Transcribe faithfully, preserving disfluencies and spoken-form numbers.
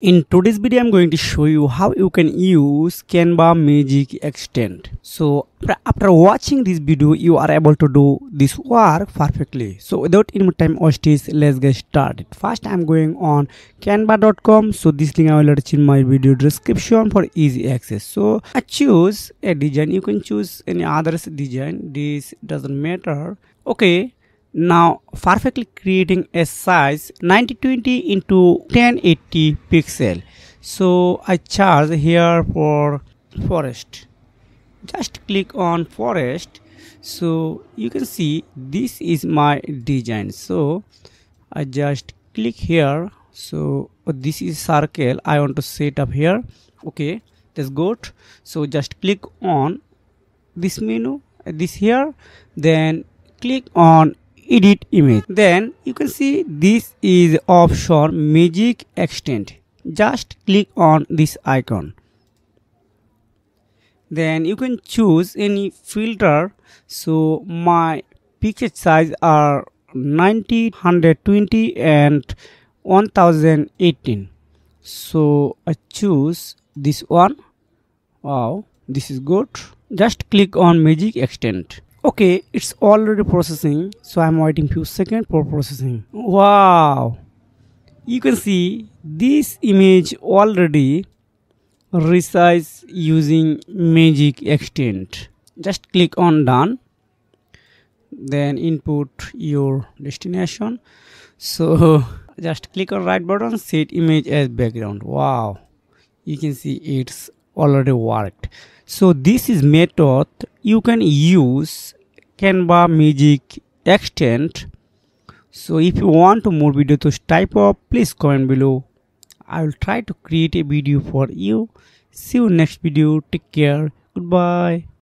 In today's video, I'm going to show you how you can use Canva Magic Extend. So after watching this video, you are able to do this work perfectly. So without any more time wastage, let's get started. First, I'm going on canva dot com. So this link I will attach in my video description for easy access. So I choose a design. You can choose any other design. This doesn't matter. Okay. Now perfectly creating a size ninety twenty into ten eighty pixel. So I charge here for forest. Just click on forest. So you can see this is my design. So I just click here. So this is circle I want to set up here. Okay, that's good. So just click on this menu, this here, then click on edit image. Then you can see this is option magic extend. Just click on this icon. Then you can choose any filter. So my picture size are ninety, one twenty and one thousand eighteen. So I choose this one. Wow, this is good. Just click on magic extend. Okay, it's already processing, so I'm waiting few seconds for processing. Wow, you can see this image already resize using magic extend. Just click on done, then input your destination. So just click on right button, set image as background. Wow, you can see it's already worked. So this is method you can use Canva Magic Extend. So if you want more video to type up, please comment below. I will try to create a video for you. See you next video. Take care. Goodbye.